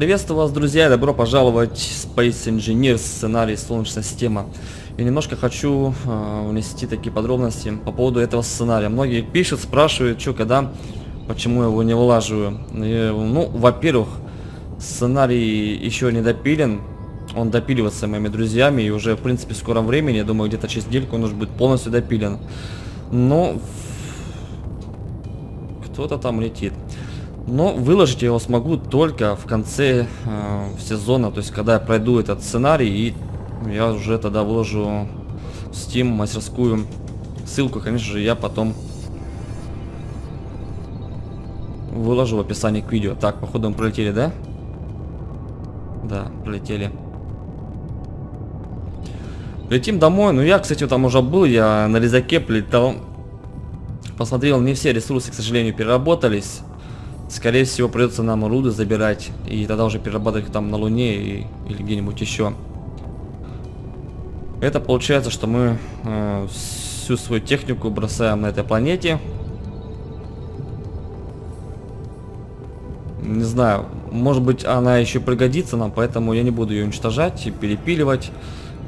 Приветствую вас, друзья, и добро пожаловать в Space Engineers, сценарий «Солнечная система». И немножко хочу внести такие подробности по поводу этого сценария. Многие пишут, спрашивают, что, когда, почему я его не вылаживаю. И, ну, во-первых, сценарий еще не допилен. Он допиливается моими друзьями, и уже, в принципе, в скором времени, я думаю, где-то через недельку он уже будет полностью допилен. Но кто-то там летит. Но выложить я его смогу только в конце сезона, то есть когда я пройду этот сценарий, и я уже тогда выложу в Steam мастерскую. Ссылку, конечно же, я потом выложу в описании к видео. Так, походу мы пролетели, да? Да, пролетели. Летим домой. Ну, я, кстати, там уже был, я на резаке плетал. Посмотрел, не все ресурсы, к сожалению, переработались. Скорее всего, придется нам руды забирать, и тогда уже перерабатывать там на Луне или где-нибудь еще. Это получается, что мы всю свою технику бросаем на этой планете. Не знаю, может быть, она еще пригодится нам, поэтому я не буду ее уничтожать и перепиливать.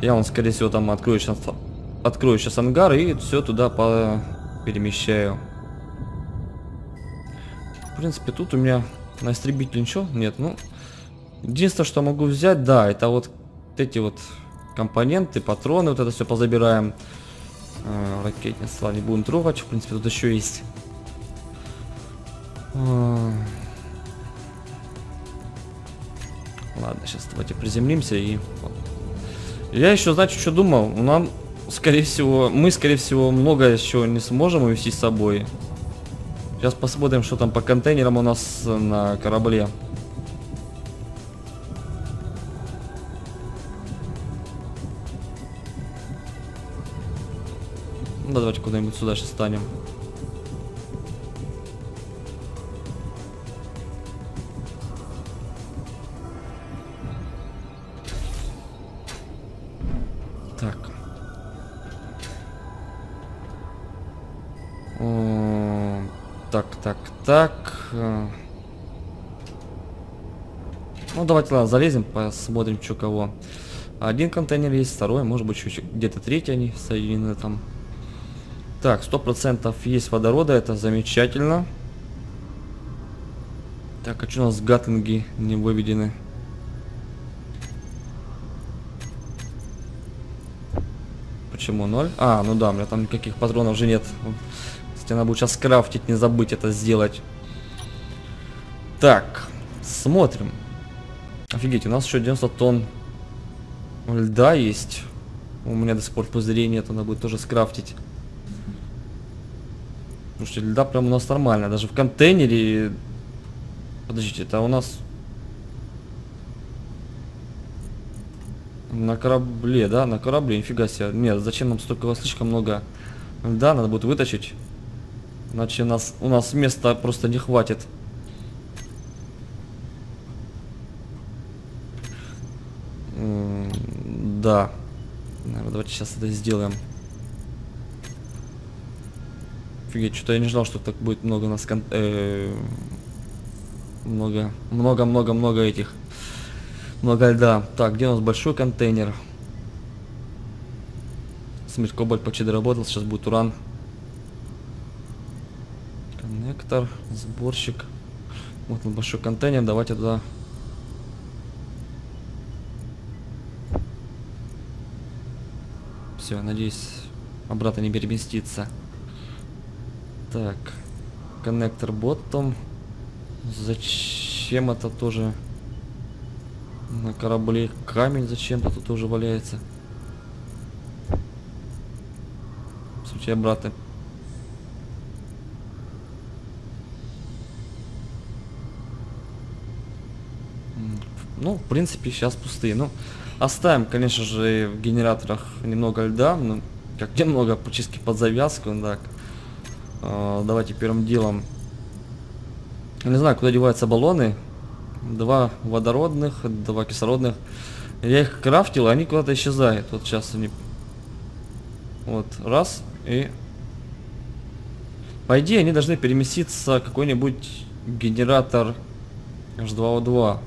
Я, скорее всего, там открою сейчас ангар и все туда перемещаю. В принципе, тут у меня на истребитель ничего нет. Ну, единственное, что могу взять, да, это вот эти вот компоненты, патроны, вот это все позабираем. Ракетница не будем трогать, в принципе, тут еще есть. Ладно, сейчас давайте приземлимся и... Я еще, значит, что думал, нам, скорее всего, много еще не сможем увезти с собой. Сейчас посмотрим, что там по контейнерам у нас на корабле. Да, давайте куда-нибудь сюда сейчас станем. Так. Так. Ну, давайте, ладно, залезем, посмотрим, что кого. Один контейнер есть, второй, может быть, где-то третий они соединены там. Так, 100% есть водорода, это замечательно. Так, а что у нас гатлинги не выведены? Почему 0? А, ну да, у меня там никаких патронов уже нет. Надо будет сейчас крафтить, не забыть это сделать. Так, смотрим. Офигеть, у нас еще 90 тонн льда есть. У меня до сих пор пузырей нет, надо будет тоже скрафтить. Слушайте, льда прям у нас нормально. Даже в контейнере... Подождите, это у нас... На корабле, да? На корабле, нифига себе. Нет, зачем нам столько, слишком много льда, надо будет вытащить. Иначе у нас места просто не хватит. Да. Наверное, давайте сейчас это сделаем. Офигеть, что-то я не ждал, что так будет много у нас... Много этих. Много льда. Так, где у нас большой контейнер? Смерть, кобальт почти доработал, сейчас будет уран. Коннектор, сборщик. Вот он, большой контейнер, давайте туда. Все, надеюсь, обратно не переместится. Так, коннектор ботом. Зачем это тоже? На корабле камень зачем-то тут тоже валяется. В случае обратно. Ну, в принципе, сейчас пустые. Ну, оставим, конечно же, в генераторах немного льда. Ну, как немного, практически под завязку. Так. Давайте первым делом. Не знаю, куда деваются баллоны. 2 водородных, 2 кислородных. Я их крафтил, и они куда-то исчезают. Вот сейчас они... Вот, раз, и... По идее, они должны переместиться в какой-нибудь генератор H2O2.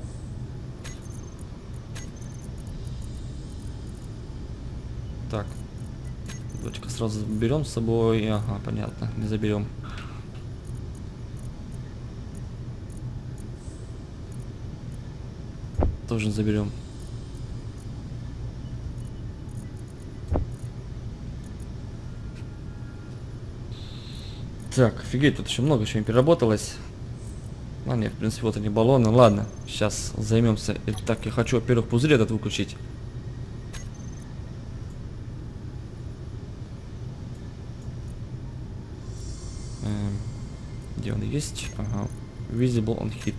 Так. Дочка сразу берем с собой. Ага, понятно. Не заберем. Тоже заберем. Так, офигеть, тут еще много чего не переработалось. А нет, в принципе, вот они баллоны. Ладно, сейчас займемся. Итак, я хочу, во-первых, пузырь этот выключить. Где он есть? Ага. Visible on hit.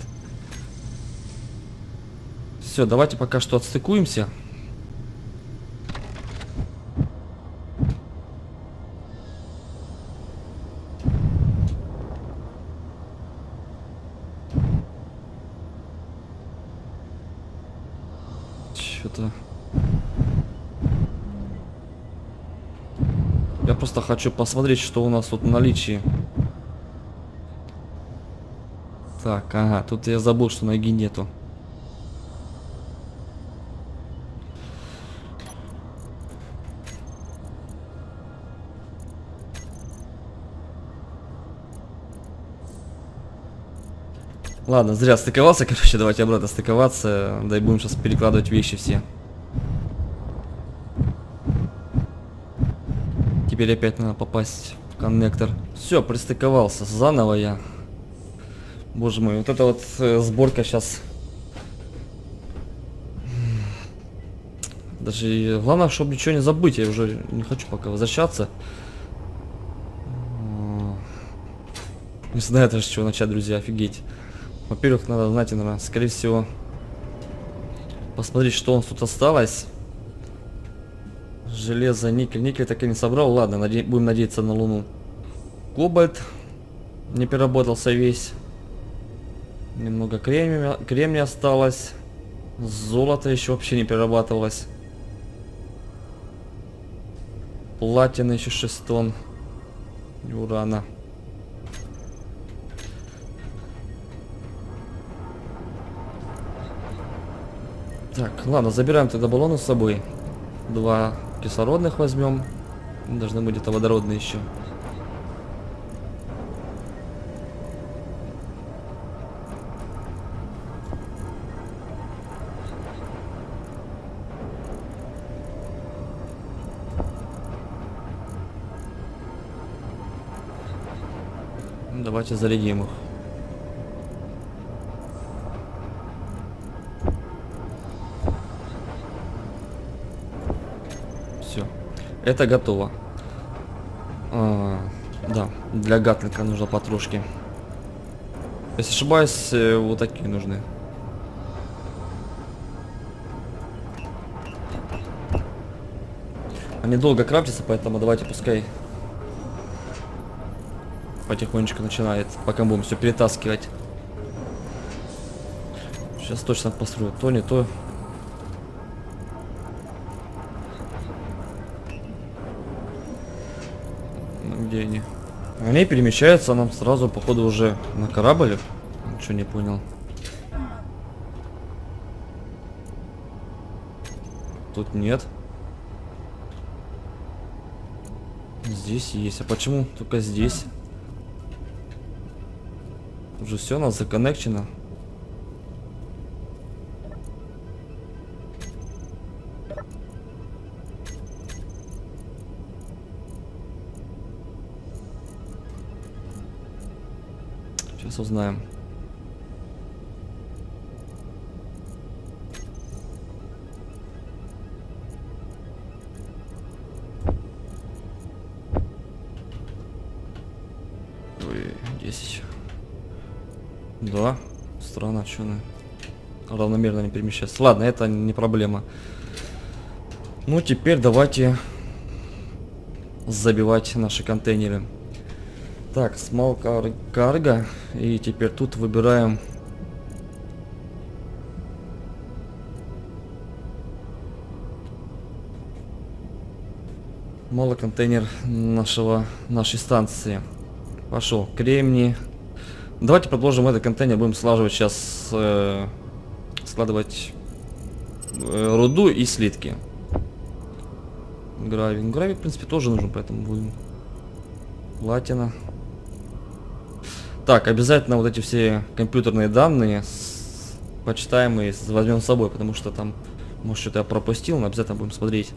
Все, давайте пока что отстыкуемся. Я просто хочу посмотреть, что у нас тут в наличии. Так, ага, тут я забыл, что ноги нету. Ладно, зря стыковался, короче, давайте обратно стыковаться, да и будем сейчас перекладывать вещи все. Теперь опять надо попасть в коннектор. Все, пристыковался, заново я. Боже мой, вот эта вот сборка сейчас. Даже главное, чтобы ничего не забыть, я уже не хочу пока возвращаться. Не знаю даже, с чего начать, друзья, офигеть. Во-первых, надо, знаете, наверное, скорее всего, посмотреть, что у нас тут осталось. Железо, никель. Никель так и не собрал. Ладно, будем надеяться на Луну. Кобальт не переработался весь. Немного кремния осталось. Золото еще вообще не перерабатывалось. Платина еще 6 тонн. И урана. Так, ладно, забираем тогда баллоны с собой. 2 кислородных возьмем. Должны быть где-то водородные еще. Давайте зарядим их. Это готово. Да, для гатлика нужно потрошки. Если ошибаюсь, вот такие нужны. Они долго крафтятся, поэтому давайте пускай потихонечку начинает, пока будем все перетаскивать. Сейчас точно построю то, не то. Где они? Они перемещаются нам сразу, походу, уже на корабль. Ничего не понял. Тут нет. Здесь есть. А почему только здесь? Уже все у нас законнекчено. Узнаем. Ой, 10. Да, странно, что она равномерно не перемещается. Ладно, это не проблема. Ну, теперь давайте забивать наши контейнеры. Так, small cargo, и теперь тут выбираем малый контейнер нашей станции. Пошел кремний. Давайте продолжим этот контейнер, будем слаживать сейчас, складывать руду и слитки. Гравий. Ну, гравий, в принципе, тоже нужен, поэтому будем. Платина. Так, обязательно вот эти все компьютерные данные почитаемые возьмем с собой, потому что там, может, что-то я пропустил, но обязательно будем смотреть.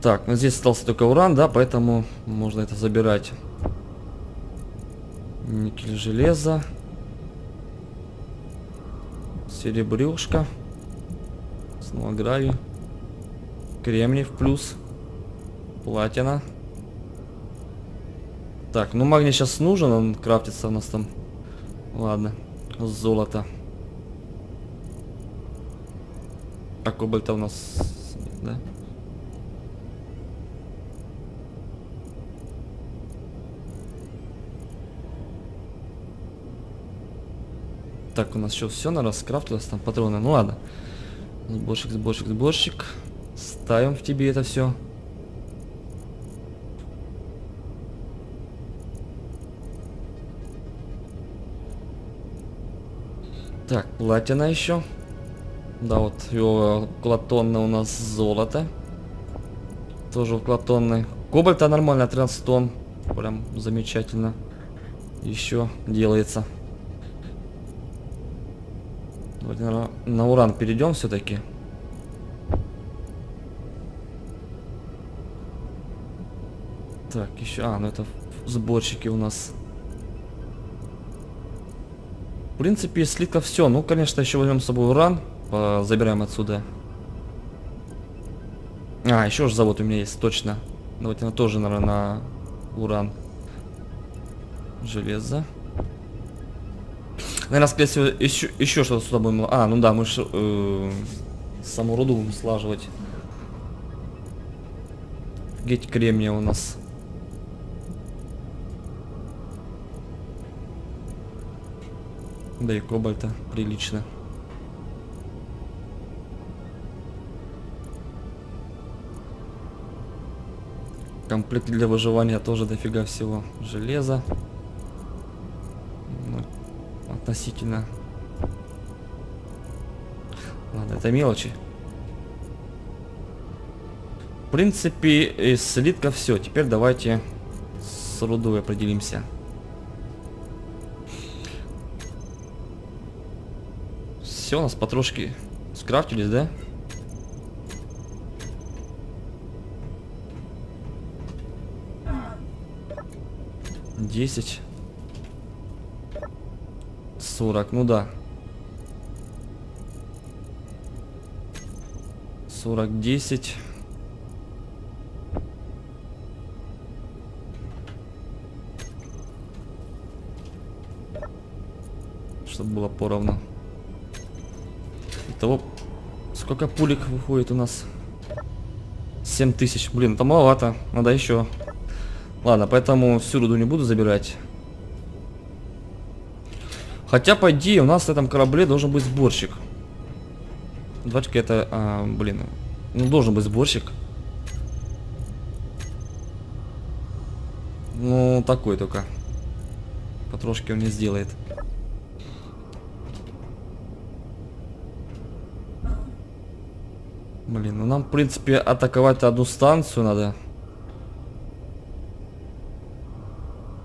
Так, ну здесь остался только уран, да, поэтому можно это забирать. Никель, железо. Серебрюшка. Снова гравий. Кремний в плюс. Платина. Так, ну магний сейчас нужен, он крафтится у нас там. Ладно. Золото. А кобальта у нас нет, да? Так, у нас еще все на раскрафтилось, там патроны. Ну ладно. Сборщик, сборщик, сборщик. Ставим в тебе это все. Так, платина еще. Да, вот его вклад тонны у нас золото. Тоже вклад тонны. Кобальта нормально, 13 тонн. Прям замечательно. Еще делается. Давайте, наверное, на уран перейдем все-таки. Так, еще... А, ну это сборщики у нас. В принципе, из слитков все. Ну, конечно, еще возьмем с собой уран. Забираем отсюда. А, еще же завод у меня есть, точно. Давайте на тоже, наверное, на уран. Железо. Наверное, скорее всего, еще что-то сюда будем... А, ну да, мы же саму руду будем слаживать. Геть кремния у нас. Да и кобальта прилично. Комплект для выживания тоже дофига всего. Железо. Ну, относительно. Ладно, это мелочи. В принципе, из слитка все. Теперь давайте с рудой определимся. Все, у нас потрошки скрафтились, да? Десять. 40, ну да. 40, 10. Чтобы было поровну. Того, сколько пулек выходит у нас? 7000. Блин, это маловато. Надо еще. Ладно, поэтому всю руду не буду забирать. Хотя, по идее, у нас на этом корабле должен быть сборщик. Давайте-ка это... блин. Ну, должен быть сборщик. Ну, такой только. Потрошки он не сделает. Блин, ну нам, в принципе, атаковать одну станцию надо.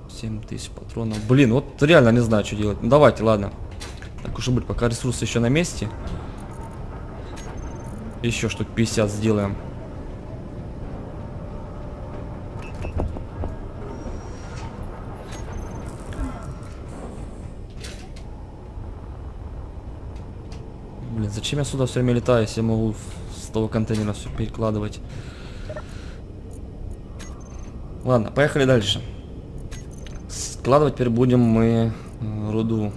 7000 патронов. Блин, вот реально не знаю, что делать. Ну давайте, ладно. Так уж и быть, пока ресурсы еще на месте. Еще штук 50 сделаем. Блин, зачем я сюда все время летаю, если я могу... того контейнера все перекладывать. Ладно, поехали дальше. Складывать теперь будем мы руду.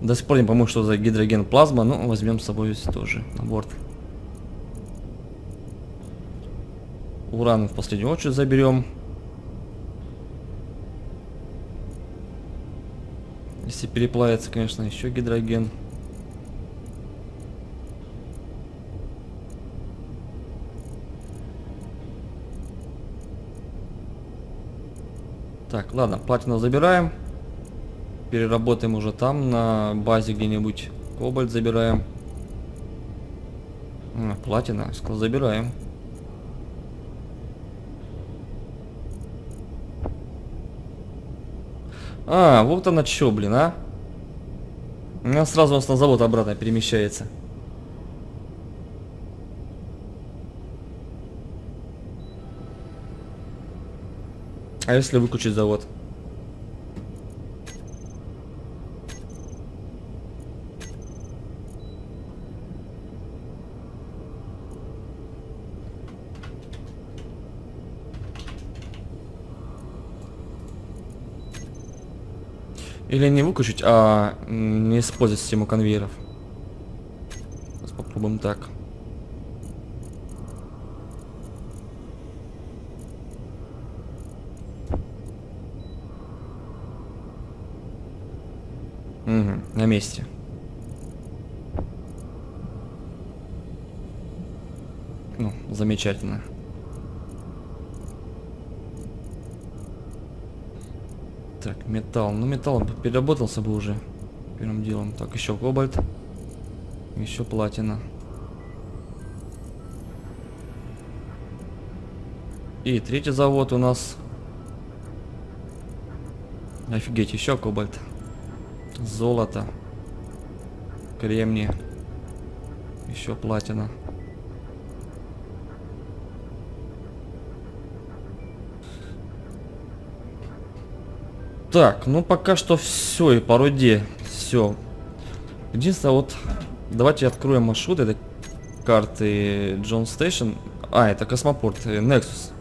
До сих пор не помню, что за гидроген плазма, но возьмем с собой тоже на борт. Уран в последнюю очередь заберем. Если переплавится, конечно, еще гидроген. Так, ладно, платину забираем. Переработаем уже там, на базе где-нибудь. Кобальт забираем. Платина. Забираем. А, вот она чё, блин, а? Она сразу у нас на завод обратно перемещается. А если выключить завод? Или не выключить, а не использовать систему конвейеров. Сейчас попробуем так. Угу, на месте. Ну, замечательно. Так, металл. Ну, металл переработался бы уже. Первым делом. Так, еще кобальт. Еще платина. И третий завод у нас. Офигеть, еще кобальт. Золото. Кремний. Еще платина. Так, ну пока что все, и по руде все. Единственное, вот давайте откроем маршрут этой карты Джон Стейшн. А, это космопорт, Nexus.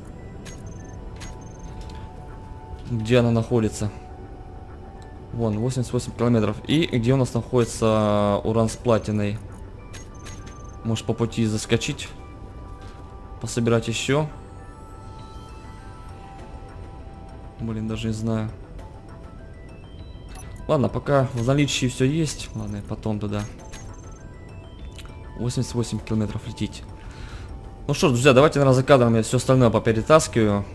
Где она находится? Вон, 88 километров. И где у нас находится уран с платиной? Может по пути заскочить? Пособирать еще? Блин, даже не знаю. Ладно, пока в наличии все есть. Ладно, потом туда. 88 километров лететь. Ну что ж, друзья, давайте, наверное, за кадром я все остальное поперетаскиваю.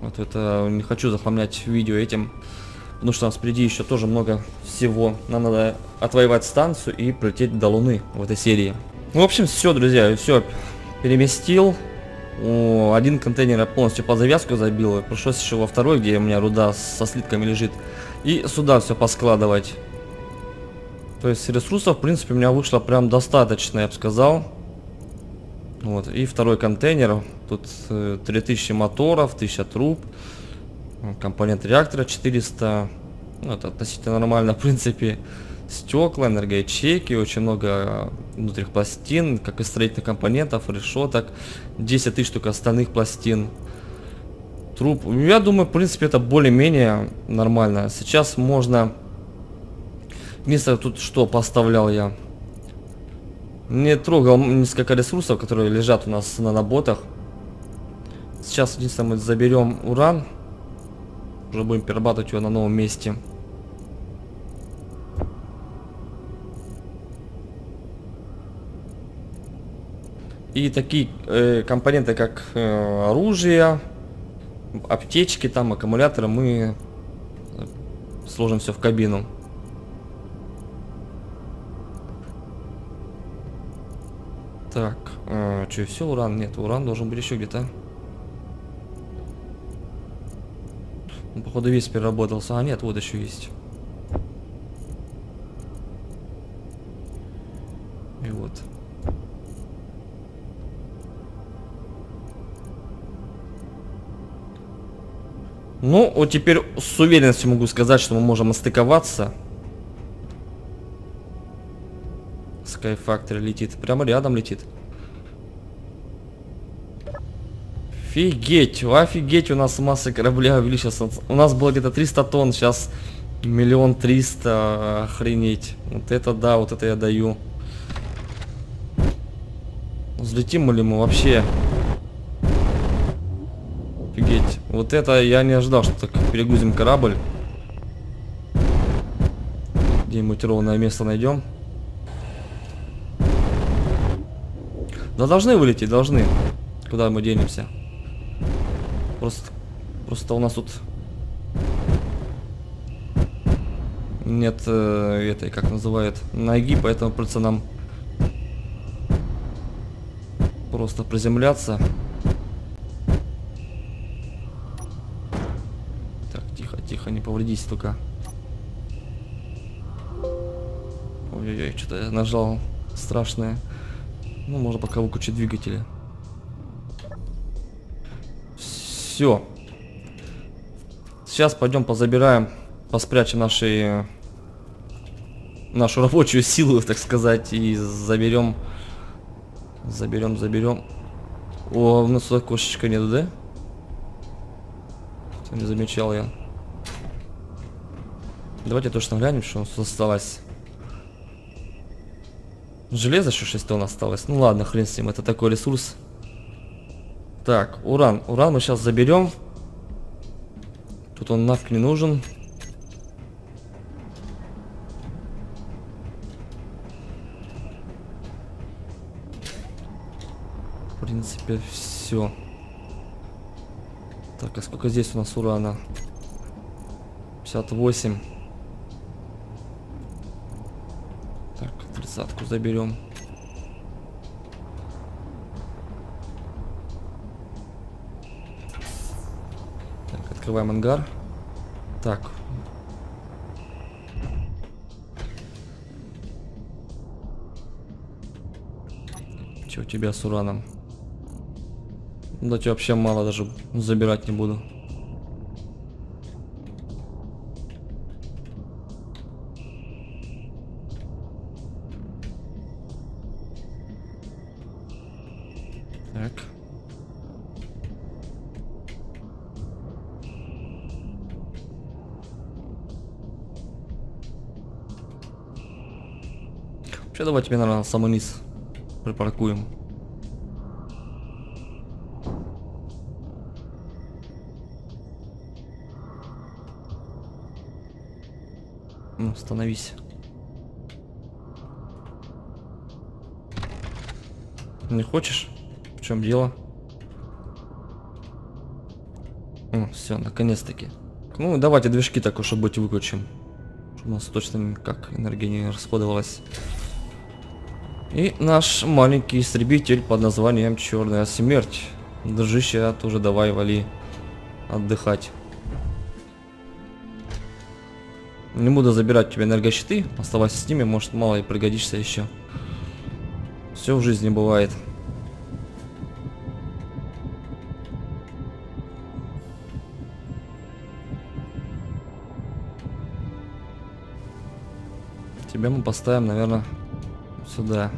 Вот это не хочу захламлять видео этим. Потому что у нас впереди еще тоже много всего. Нам надо отвоевать станцию и прилететь до Луны в этой серии. Ну, в общем, все, друзья, все переместил. Один контейнер я полностью под завязку забил. Пришлось еще во второй, где у меня руда со слитками лежит. И сюда все поскладывать. То есть ресурсов, в принципе, у меня вышло прям достаточно, я бы сказал. Вот. И второй контейнер. Тут 3000 моторов, 1000 труб. Компонент реактора 400. Ну, это относительно нормально, в принципе. Стекла, энергоячейки, очень много внутренних пластин, как и строительных компонентов, решеток. 10 тысяч только остальных пластин. Труп. Я думаю, в принципе, это более-менее нормально. Сейчас можно... Единственное, тут что поставлял я. Не трогал несколько ресурсов, которые лежат у нас на наботах. Сейчас, единственное, мы заберем уран. Уже будем перерабатывать его на новом месте. И такие компоненты, как оружие... Аптечки, там аккумуляторы, мы сложим все в кабину. Так, что, все, уран? Нет, уран должен быть еще где-то. Он, походу, весь переработался. А, нет, вот еще есть. И вот. Ну, вот теперь с уверенностью могу сказать, что мы можем остыковаться. Skyfactory летит. Прямо рядом летит. Офигеть! Офигеть, у нас масса корабля увеличится. У нас было где-то 300 тонн, сейчас 1 300 000. Охренеть. Вот это да, вот это я даю. Взлетим ли мы вообще? Офигеть. Вот это я не ожидал, что так перегрузим корабль. Где-нибудь ровное место найдем. Да должны вылететь, должны. Куда мы денемся? Просто у нас тут нет этой, как называют, ноги, поэтому просто нам просто приземляться. Так, тихо, тихо, не повредись только. Ой-ой-ой, что-то я нажал страшное. Ну, можно пока выключить двигатели. Все. Сейчас пойдем позабираем, поспрячем нашу рабочую силу, так сказать, и заберем. Заберем. О, у нас сюда кошечка нету, да? Не замечал я. Давайте точно глянем, что у нас осталось. Железо еще 6 тонн осталось. Ну ладно, хрен с ним, это такой ресурс. Так, уран. Уран мы сейчас заберем. Тут он нафиг не нужен. В принципе, все. Так, а сколько здесь у нас урана? 58. Так, 30-ку заберем. Так, открываем ангар. Так. Что у тебя с ураном? Да тебе вообще мало, даже забирать не буду. Так. Вообще давайте меня, наверное, на самый низ припаркуем. Ну, становись. Не хочешь? В чем дело? Все, наконец-таки. Ну, давайте движки так уж и быть выключим. Чтобы у нас точно никак энергия не расходовалась. И наш маленький истребитель под названием Чёрная Смерть. Дружище, тоже давай вали отдыхать. Не буду забирать у тебя энергощиты, оставайся с ними, может, мало и пригодишься еще. Все в жизни бывает. Тебя мы поставим, наверное, сюда.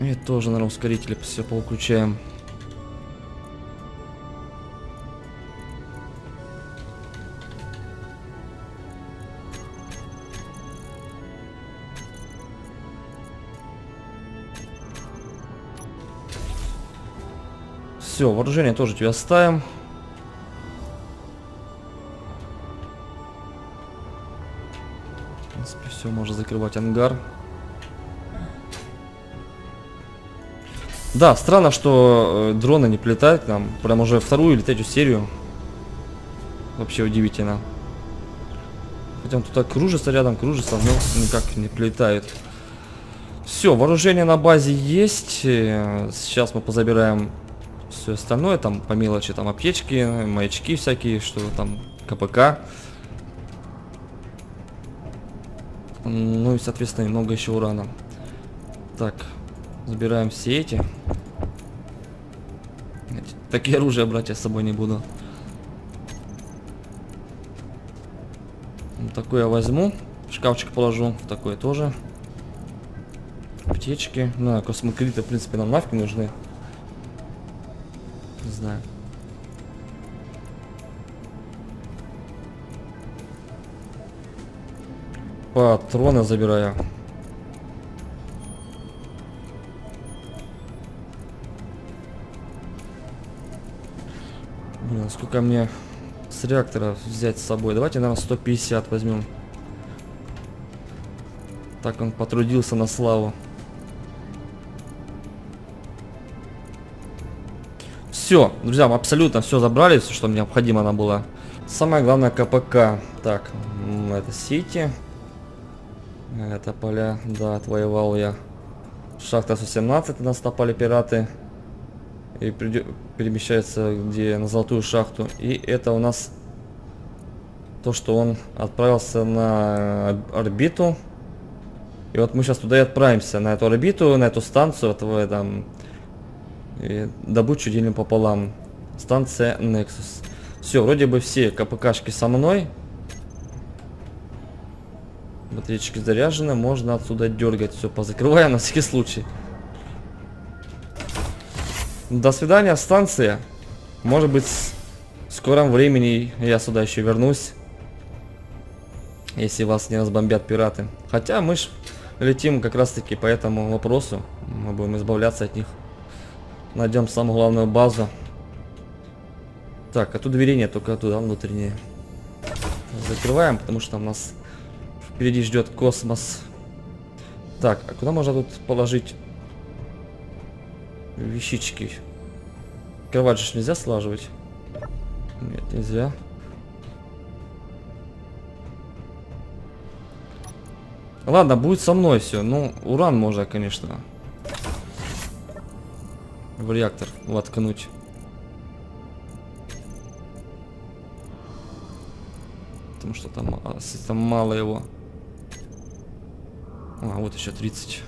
И тоже, наверное, ускорители все поуключаем. Все, вооружение тоже тебе оставим. В принципе, все, можно закрывать ангар. Да, странно, что дроны не прилетают к нам. Прям уже вторую или третью серию. Вообще удивительно. Хотя он тут так кружится рядом, кружится, но никак не прилетают. Все, вооружение на базе есть. Сейчас мы позабираем все остальное. Там по мелочи, там аптечки, маячки всякие, что там, КПК. Ну и, соответственно, немного еще урана. Так. Забираем все эти. Такие оружия брать я с собой не буду. Вот такое я возьму. В шкафчик положу. В такое тоже. Птички. На, космокриты, в принципе, нам нафиг нужны. Не знаю. Патроны забираю. Сколько мне с реактора взять с собой? Давайте, наверное, 150 возьмем. Так он потрудился на славу. Все, друзья, мы абсолютно все забрали, все, что мне необходимо было. Самое главное КПК. Так, это Сити. Это поля, да, отвоевал я. Шахта С-17, нас напали пираты. И перемещается где на золотую шахту. И это у нас то, что он отправился на орбиту. И вот мы сейчас туда и отправимся, на эту орбиту, на эту станцию, этого там. И добычу делим пополам. Станция Nexus. Все, вроде бы все КПКшки со мной. Батарейки заряжены, можно отсюда дергать. Все, позакрываю на всякий случай. До свидания, станция. Может быть, в скором времени я сюда еще вернусь. Если вас не разбомбят пираты. Хотя мы ж летим как раз таки по этому вопросу. Мы будем избавляться от них. Найдем самую главную базу. Так, а тут двери нет, только туда внутренние. Закрываем, потому что у нас впереди ждет космос. Так, а куда можно тут положить вещички? Кровать же нельзя слаживать. Нет, нельзя. Ладно, будет со мной все. Ну, уран можно, конечно, в реактор воткнуть. Потому что там мало его. А, вот еще 30.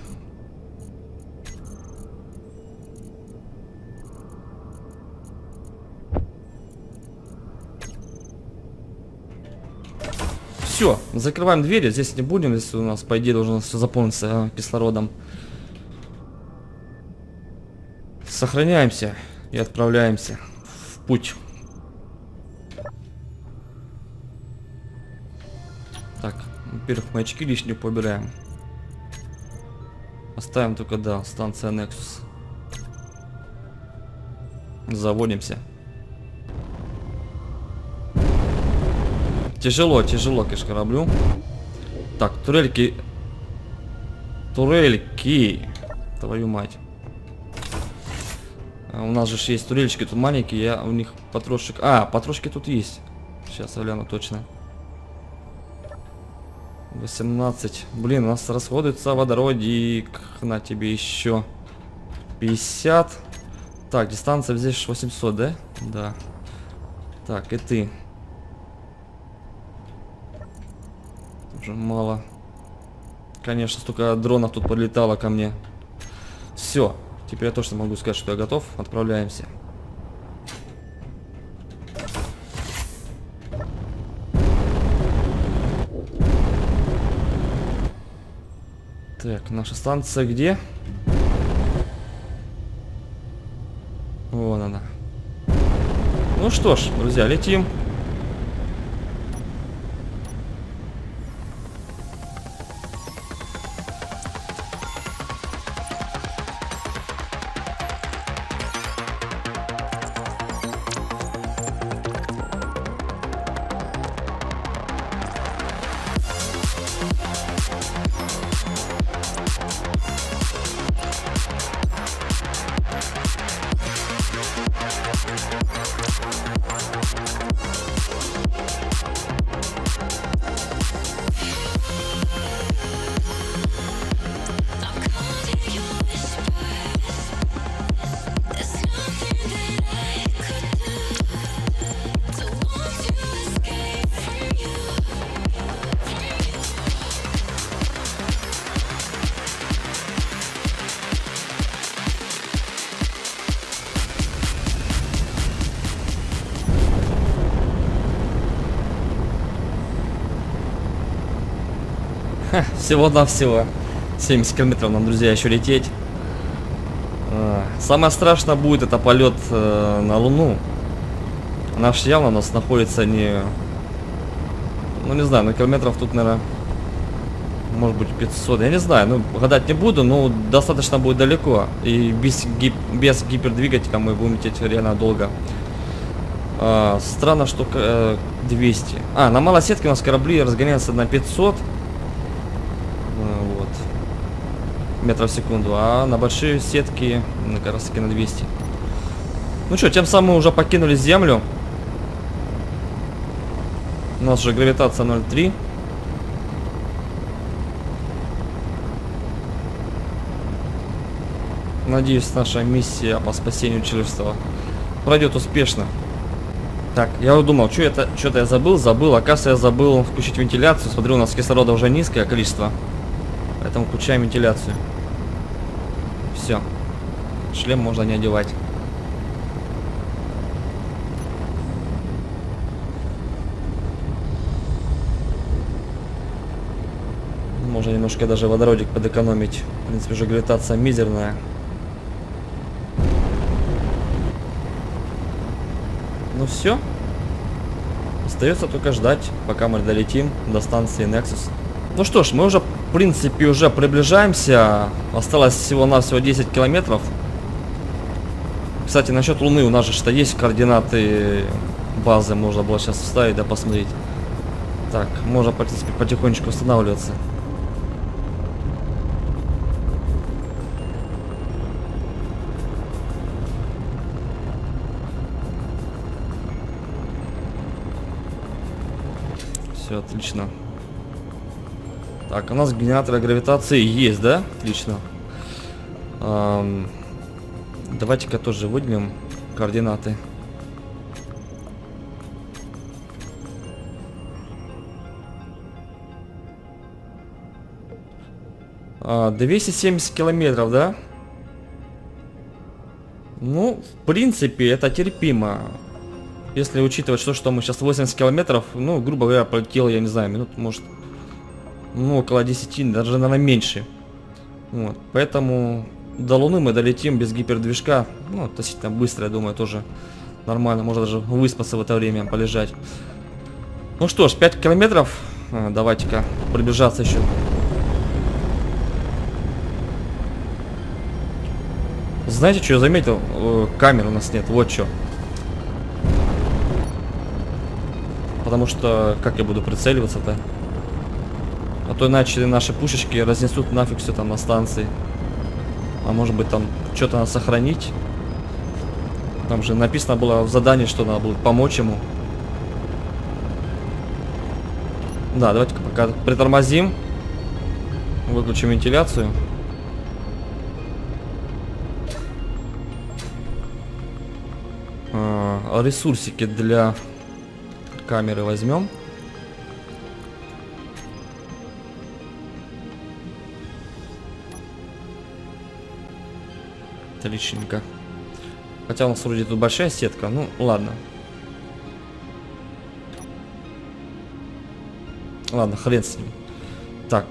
Все, закрываем двери. Здесь не будем. Здесь у нас, по идее, должно все заполниться кислородом. Сохраняемся и отправляемся в путь. Так, во-первых, мы очки лишние побираем. Оставим только, да, станция Nexus. Заводимся. Тяжело, тяжело, конечно, кораблю. Так, турельки. Турельки. Твою мать. У нас же есть турельчики тут маленькие, я у них патрошек. А, патрошки тут есть. Сейчас я гляну точно. 18. Блин, у нас расходуется водородик. На тебе еще 50. Так, дистанция здесь 800, да? Да. Так, и ты. Уже мало. Конечно, столько дронов тут подлетало ко мне. Все. Теперь я точно могу сказать, что я готов. Отправляемся. Так, наша станция где? Вон она. Ну что ж, друзья, летим. Всего-навсего 70 километров нам, друзья, еще лететь. Самое страшное будет это полет на Луну. Наш явно у нас находится не... Ну, не знаю, на километров тут, наверное, может быть 500. Я не знаю, ну, гадать не буду, но достаточно будет далеко. И без гипердвигателя мы будем лететь реально долго. Странно, что 200. А, на малосетке у нас корабли разгоняются на 500. Метров в секунду, а на большие сетки как раз таки на 200. Ну что, тем самым мы уже покинули землю. У нас же гравитация 0,3. Надеюсь, наша миссия по спасению человечества пройдет успешно. Так, я думал, что-то я забыл. Оказывается, я забыл включить вентиляцию. Смотрю, у нас кислорода уже низкое количество. Поэтому включаем вентиляцию. Все. Шлем можно не одевать. Можно немножко даже водородик подэкономить. В принципе, уже гравитация мизерная. Ну все. Остается только ждать, пока мы долетим до станции Nexus. Ну что ж, мы уже, в принципе, уже приближаемся. Осталось всего-навсего 10 километров. Кстати, насчет Луны. У нас же что есть координаты базы. Можно было сейчас вставить, да, посмотреть. Так, можно, в принципе, потихонечку останавливаться. Все, отлично. Так, у нас генераторы гравитации есть, да? Отлично. Давайте-ка тоже выделим координаты. А, 270 километров, да? Ну, в принципе, это терпимо. Если учитывать, что мы сейчас 80 километров, ну, грубо говоря, полетел, я не знаю, минут, может, ну, около 10, даже, наверное, меньше. Вот, поэтому до Луны мы долетим без гипердвижка, ну, относительно быстро, я думаю, тоже нормально, можно даже выспаться в это время, полежать. Ну что ж, 5 километров, давайте-ка пробежаться еще. Знаете, что я заметил? Камер у нас нет, вот что. Потому что, как я буду прицеливаться-то? А то иначе наши пушечки разнесут нафиг все там на станции. А может быть, там что-то надо сохранить? Там же написано было в задании, что надо будет помочь ему. Да, давайте-ка пока притормозим. Выключим вентиляцию. Ресурсики для... камеры возьмем. Отличненько. Хотя у нас вроде тут большая сетка. Ну, ладно. Ладно, хрен с ним. Так.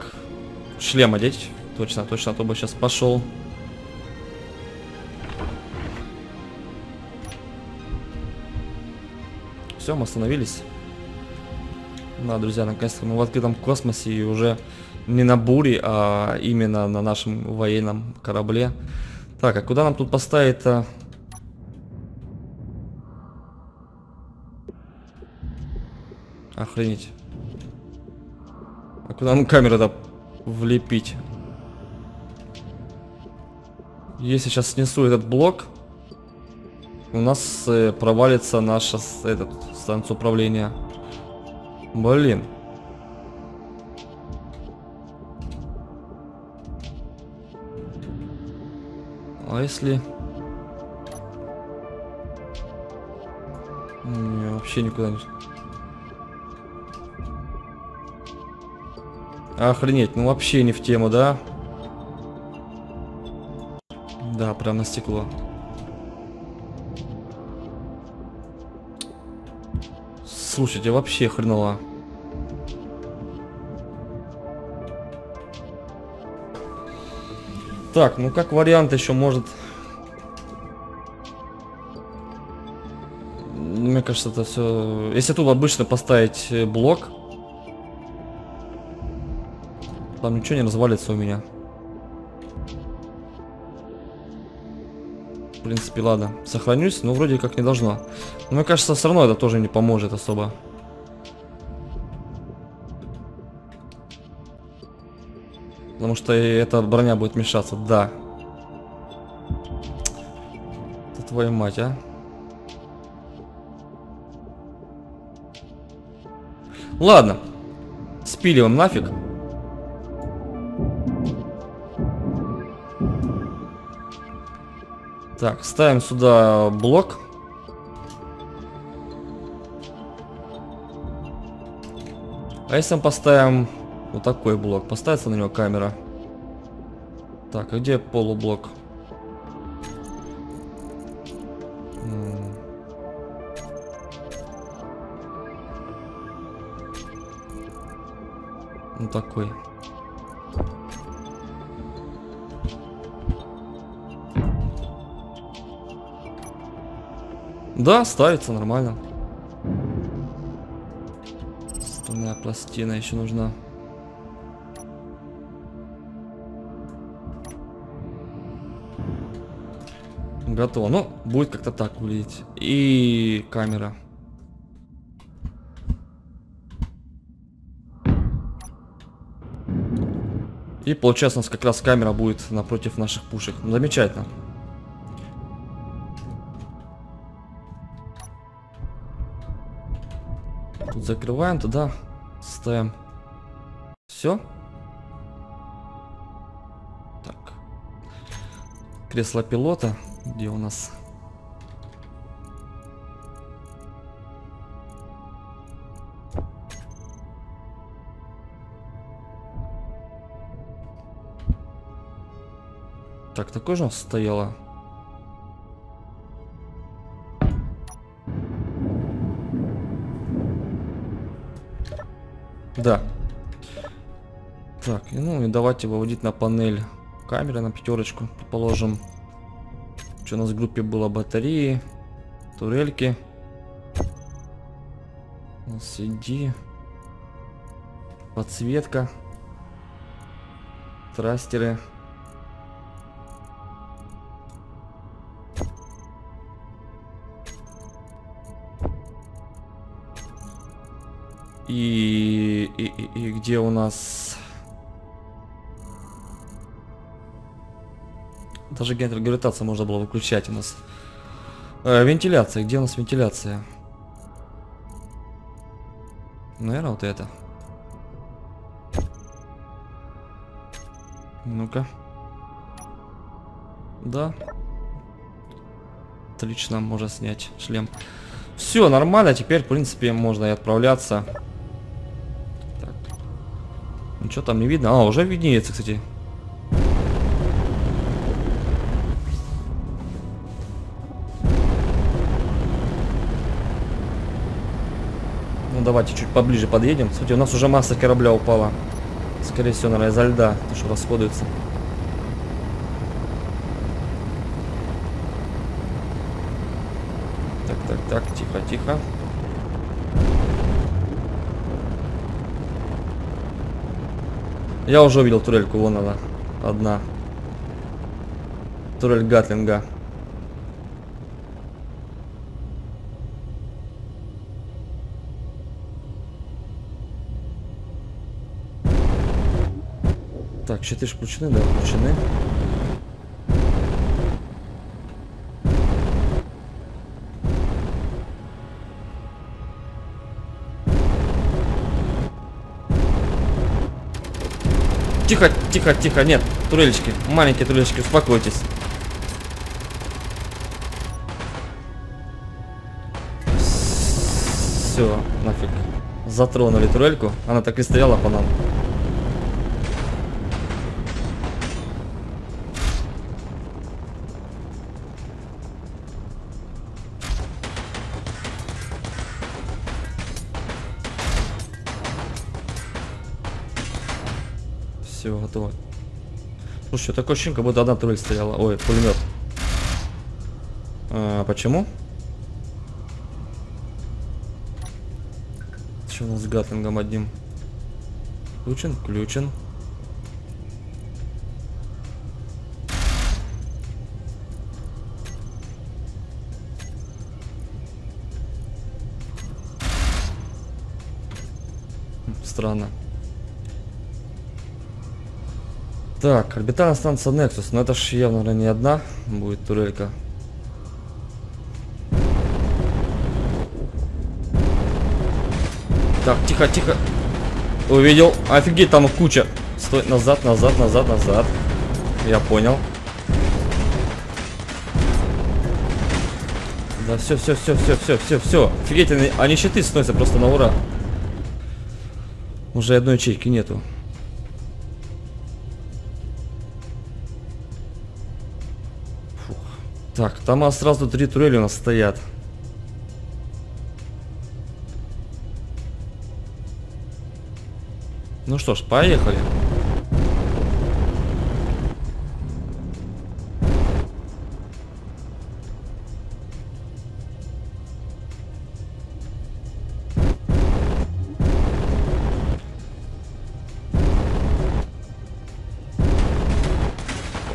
Шлем одеть. Точно, точно, а то бы сейчас пошел. Все, мы остановились. Да, друзья, наконец-то мы в открытом космосе и уже не на буре, а именно на нашем военном корабле. Так, а куда нам тут поставить-то? Охренеть. А куда нам камеру-то влепить? Если сейчас снесу этот блок, у нас провалится наша станция управления. Блин. А если... Не, вообще никуда не... Охренеть, ну вообще не в тему, да? Да, прям на стекло. Слушайте, вообще хреново. Так, ну как вариант еще может... Мне кажется, это все... Если тут обычно поставить блок, там ничего не развалится у меня. В принципе, ладно. Сохранюсь, но вроде как не должно. Но мне кажется, все равно это тоже не поможет особо. Потому что эта броня будет мешаться, да. Это твою мать, а. Ладно. Спиливаем нафиг. Так, ставим сюда блок. А если мы поставим вот такой блок, поставится на него камера. Так, а где полублок? Вот такой. Да, ставится нормально. Стальная пластина еще нужна. Готово. Ну, будет как-то так выглядеть. И камера. И получается у нас как раз камера будет напротив наших пушек. Замечательно. Тут закрываем, туда ставим. Все. Так. Кресло пилота. Где у нас? Так, такое же у нас стояло. Да. Так, ну и давайте выводить на панель камеры, на пятерочку, положим. Что у нас в группе было? Батареи, турельки, LCD, подсветка, трастеры. И где у нас? Даже гравитацию можно было выключать у нас. Вентиляция. Где у нас вентиляция? Наверное, вот это. Ну-ка. Да. Отлично, можно снять шлем. Все, нормально. Теперь, в принципе, можно и отправляться. Так. Ничего там не видно. А, уже виднеется, кстати. Давайте чуть поближе подъедем. Смотрите, у нас уже масса корабля упала. Скорее всего, наверное, из-за льда, потому что расходуется. Так, так, так, тихо, тихо. Я уже увидел турельку, вон она. Одна. Турель Гатлинга. Так, щиты же включены, да, включены. Тихо, тихо, тихо, нет, турелечки, маленькие турелечки, успокойтесь. Все, нафиг. Затронули турельку, она так и стояла по нам. Все, готово. Слушай, такое ощущение, как будто одна турель стояла. Ой, пулемет. А, почему? Что у нас с Гатлингом одним? Включен, включен. Странно. Так, орбитальная станция Nexus, но это же явно, наверное, не одна будет турелька. Так, тихо, тихо. Увидел. Офигеть, там куча. Стой, назад, назад, назад, назад. Я понял. Да, все, все, все, все, все, все, все. Офигеть, они щиты сносятся просто на ура. Уже одной ячейки нету. Фух. Так, там сразу 3 турели у нас стоят. Ну что ж, поехали.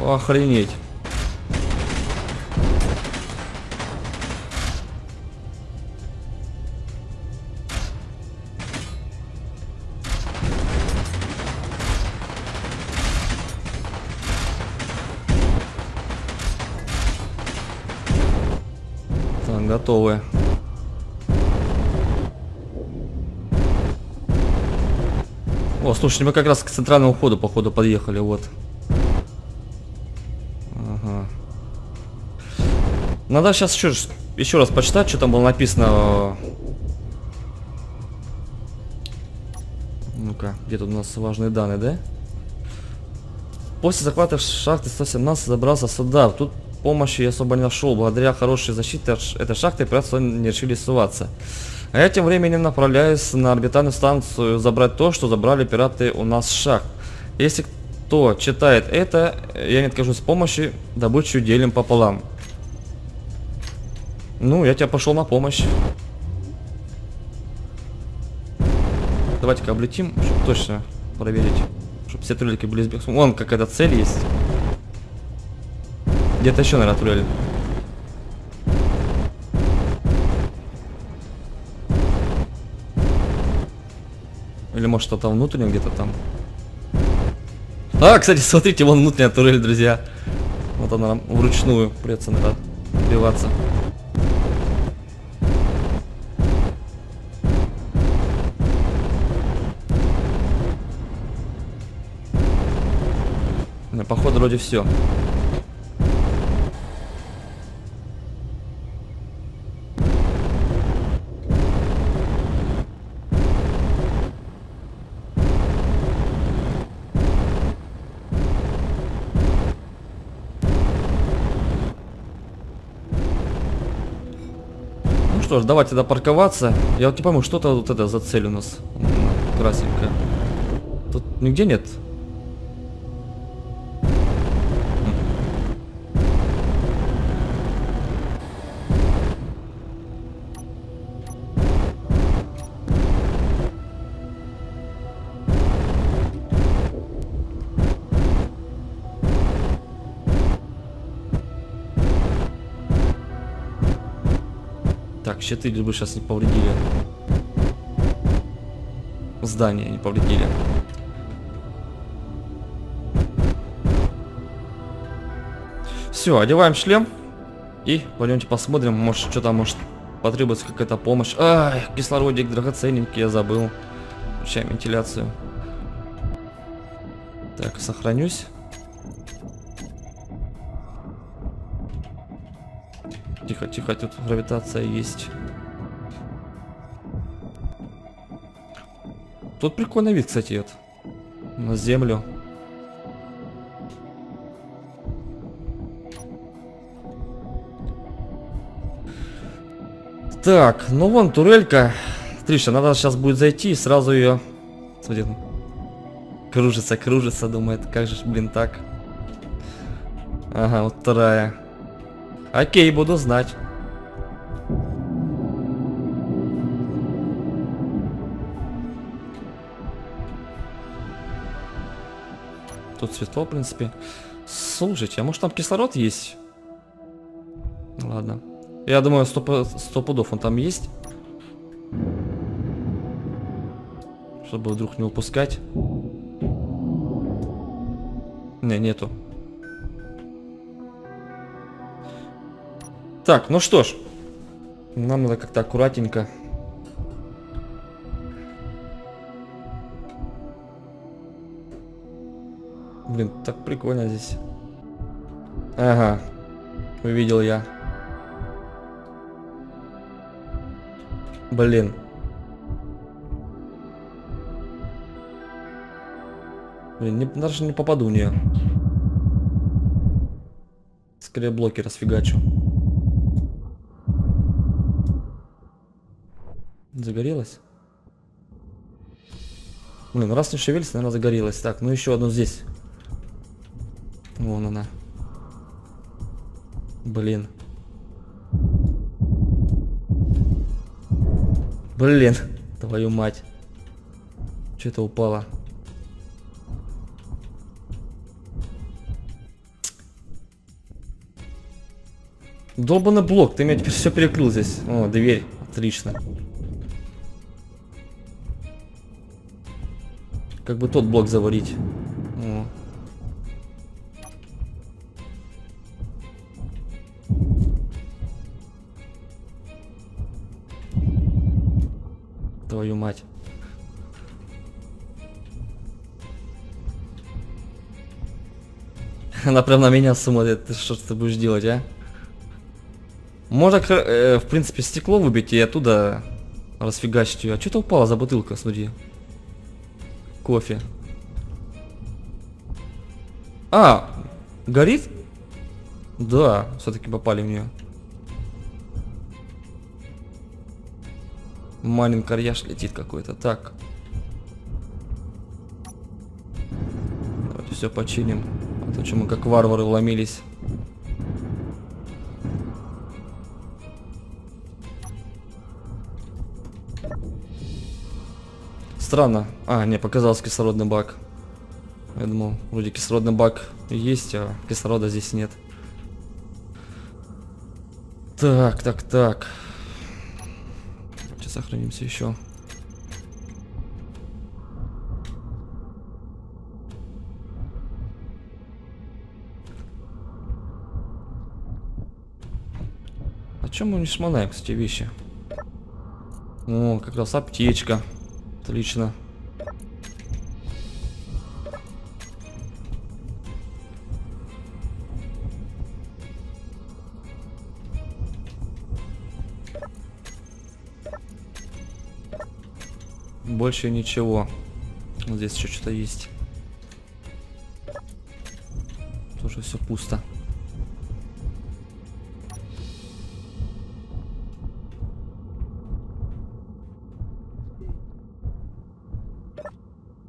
Охренеть. Так, готовы. О, слушайте, мы как раз к центральному входу, походу, подъехали, вот. Надо сейчас еще раз почитать, что там было написано. Ну-ка, где тут у нас важные данные, да? После захвата шахты 117 забрался сюда. Тут помощи я особо не нашел. Благодаря хорошей защите этой шахты операции не решили суваться. А я тем временем направляюсь на орбитальную станцию забрать то, что забрали пираты у нас шахт. Если кто читает это, я не откажусь помощи, добычу делим пополам. Ну, я тебя пошел на помощь. Давайте-ка облетим, чтобы точно проверить. Чтобы все турелики были сбегут. Вон какая-то цель есть. Где-то еще, наверное, турель. Или может что-то внутреннее где-то там. А, кстати, смотрите, вон внутренняя турель, друзья. Вот она нам вручную придется, наверное, отбиваться. Походу вроде все. Ну что ж, давайте тогда парковаться. Я вот не пойму, что-то вот это за цель у нас. Красненькая. Тут нигде нет? Щиты либо сейчас не повредили. Здание не повредили. Все, одеваем шлем. И пойдемте посмотрим. Может, что там, может, потребуется какая-то помощь. Ай, кислородик драгоценненький, я забыл. Включаем вентиляцию. Так, сохранюсь. Тихо, тихо, тут гравитация есть. Тут прикольный вид, кстати, вот. На землю. Так, ну вон турелька. Тришка, надо сейчас будет зайти и сразу ее... Смотри, кружится, кружится, думает, как же, блин, так. Ага, вот вторая. Окей, буду знать. Тут светло, в принципе. Слушайте, а может там кислород есть? Ладно. Я думаю, 100 пудов он там есть. Чтобы вдруг не упускать. Не, нету. Так, ну что ж, нам надо как-то аккуратненько Блин, так прикольно здесь. Ага. Увидел я. Блин. Блин, даже не попаду в нее. Скорее блоки расфигачу. Загорелась? Блин, раз не шевелится, наверное, загорелась. Так, ну еще одну здесь. Вон она. Блин. Блин, твою мать. Что-то упало. Долбаный блок, ты меня теперь все перекрыл здесь. О, дверь, отлично. Как бы тот блок заварить. О. Твою мать. Она прям на меня смотрит. Ты что ты будешь делать, а? Можно, в принципе, стекло выбить и оттуда расфигачить ее. А что-то упала за бутылка, смотри. Кофе. А, горит? Да, все-таки попали в нее. Маленький карьяж летит какой-то. Так. Давайте все починим. А то, что мы как варвары ломились. Странно. А, не, показался кислородный бак. Я думал, вроде кислородный бак есть, а кислорода здесь нет. Так, так, так. Сейчас сохранимся еще. А чем мы не шмонаем, кстати, вещи? О, как раз аптечка. Отлично. Больше ничего. Здесь еще что-то есть. Тоже все пусто.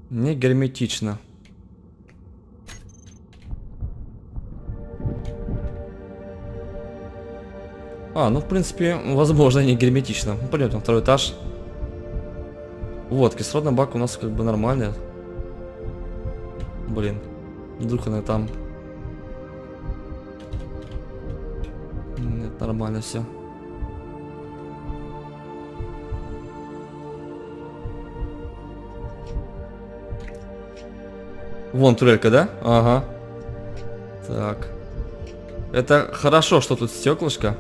Не герметично. А, ну в принципе, возможно, не герметично. Ну, пойдем на второй этаж. Вот, кислородный бак у нас как бы нормальный. Блин, вдруг она там. Нет, нормально все. Вон турелька, да? Ага. Так. Это хорошо, что тут стеклышко.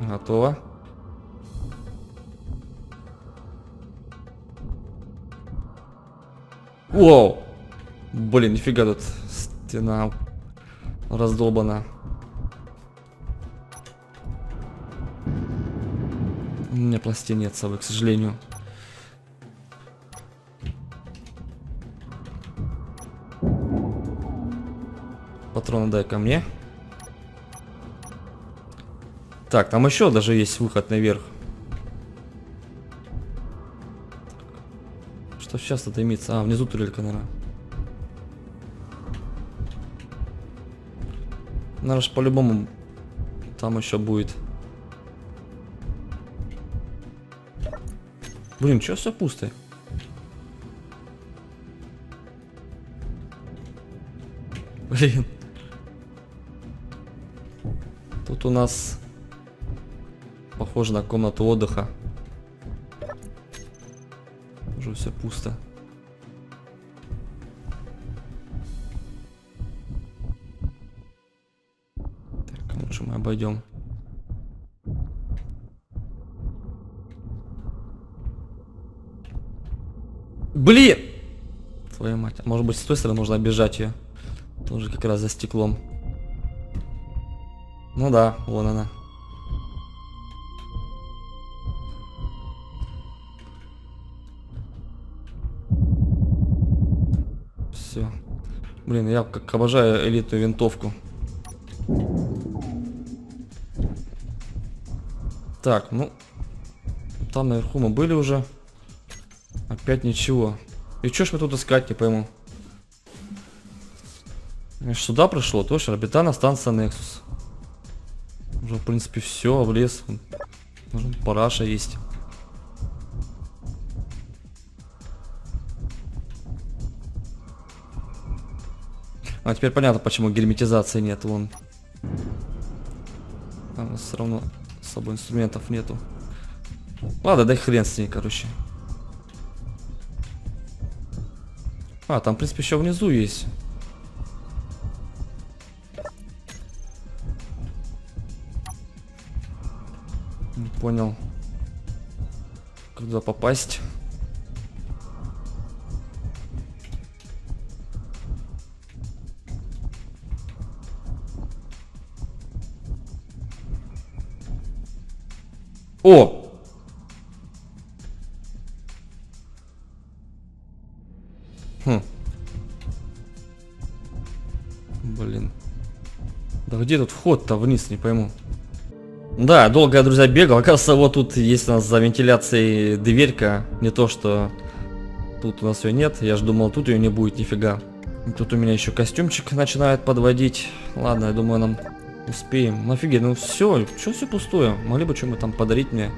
Готово. Воу! Блин, нифига тут стена раздолбана. У меня пластин нет с собой, к сожалению. Патроны дай ко мне. Так, там еще даже есть выход наверх. Что сейчас-то дымится? А, внизу турелька, наверное. Наверное, ж по-любому там еще будет. Блин, что все пусто? Блин. Тут у нас похоже на комнату отдыха. Уже все пусто. Так, лучше мы обойдем. Блин! Твою мать. Может быть, с той стороны нужно обижать ее. Тоже как раз за стеклом. Ну да, вон она. Все. Блин, я как обожаю элитную винтовку. Так, ну... Там наверху мы были уже. Опять ничего. И чё ж мы тут искать, не пойму. Сюда прошло, точно. Орбитальная станция Nexus. Уже, в принципе, все, облез. Параша есть. А теперь понятно, почему герметизации нет, вон. Там у нас все равно с собой инструментов нету. Ладно, дай хрен с ней, короче. А, там, в принципе, еще внизу есть. Не понял, куда попасть. О! Хм. Блин. Да где тут вход-то вниз, не пойму. Да, долго я, друзья, бегал. Оказывается, вот тут есть у нас за вентиляцией дверька. Не то, что тут у нас ее нет. Я же думал, тут ее не будет, нифига. Тут у меня еще костюмчик начинает подводить. Ладно, я думаю, нам... Успеем. Ну, офигеть, ну все, что все пустое? Могли бы что-нибудь там подарить мне.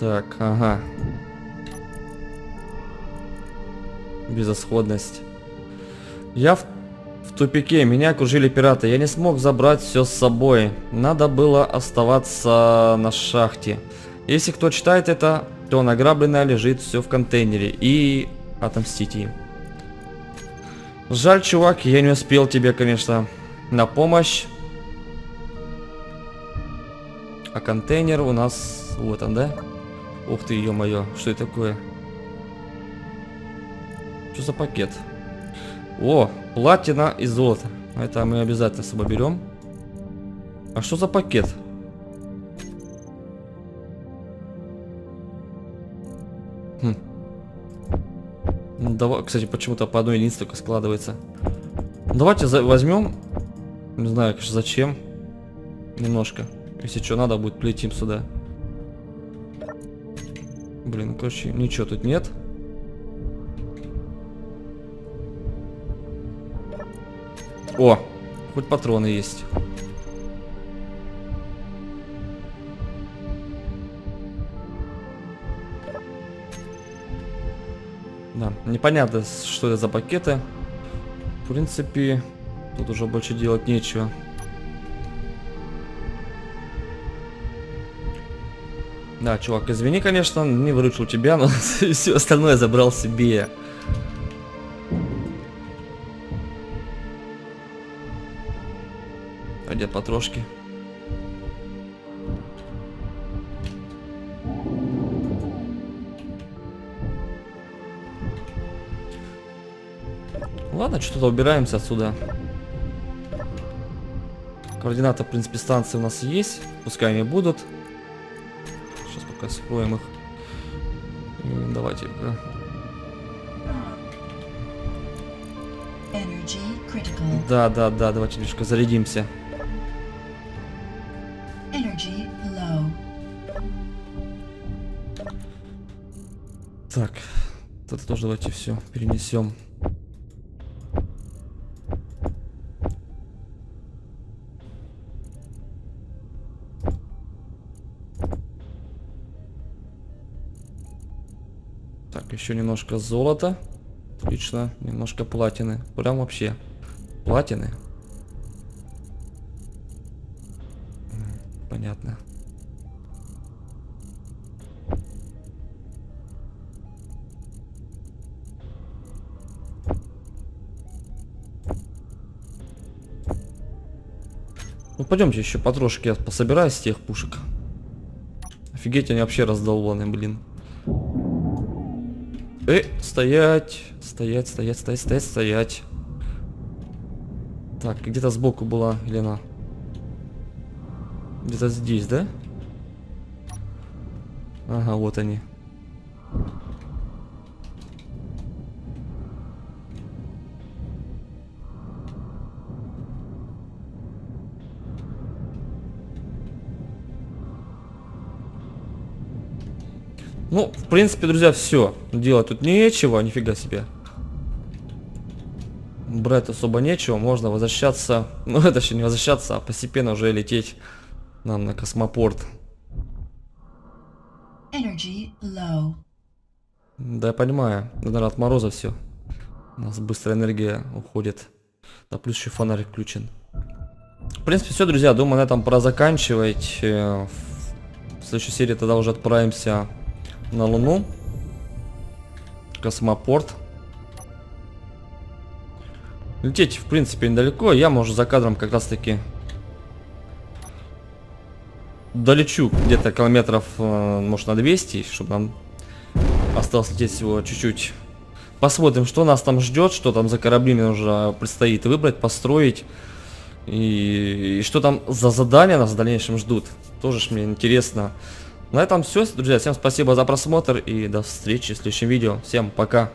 Так, ага. Безысходность. Я в тупике, меня окружили пираты. Я не смог забрать все с собой. Надо было оставаться на шахте. Если кто читает это... то награбленное лежит все в контейнере, и отомстить им. Жаль, чувак, я не успел тебе, конечно, на помощь. А контейнер у нас... Вот он, да? Ух ты, ё-моё, что это такое? Что за пакет? О, платина и золото. Это мы обязательно с собой берем. А что за пакет? Хм. Ну, давай, кстати, почему-то по одной единице только складывается. Давайте возьмем. Не знаю, конечно, зачем. Немножко. Если что надо будет, полетим сюда. Блин, короче, ничего тут нет. О, хоть патроны есть. Да, непонятно, что это за пакеты. В принципе, тут уже больше делать нечего. Да, чувак, извини, конечно, не выручил тебя, но все остальное забрал себе. А где потрошки? Ладно, что-то убираемся отсюда. Координаты, в принципе, станции у нас есть. Пускай они будут. Сейчас пока скроем их. И давайте. Да, давайте немножко зарядимся. Так, это тоже давайте все перенесем. Еще немножко золота. Отлично. Немножко платины. Прям вообще. Платины. Понятно. Ну пойдемте еще потрошки я пособираю с тех пушек. Офигеть, они вообще раздолбаны, блин. Стоять! Стоять, стоять, стоять, стоять, стоять. Так, где-то сбоку была Елена. Где-то здесь, да? Ага, вот они. Ну, в принципе, друзья, все. Делать тут нечего, нифига себе. Брать особо нечего, можно возвращаться. Ну, это еще не возвращаться, а постепенно уже лететь нам на космопорт. Да, я понимаю. Да, наверное, от мороза все. У нас быстрая энергия уходит. Да, плюс еще фонарь включен. В принципе, все, друзья. Думаю, на этом пора заканчивать. В следующей серии тогда уже отправимся на Луну. Космопорт. Лететь, в принципе, недалеко. Я, может, за кадром как раз-таки долечу где-то километров, может, на 200, чтобы нам осталось лететь всего чуть-чуть. Посмотрим, что нас там ждет, что там за корабли мне уже предстоит выбрать, построить. И что там за задания нас в дальнейшем ждут. Тоже ж мне интересно. На этом все, друзья. Всем спасибо за просмотр и до встречи в следующем видео. Всем пока.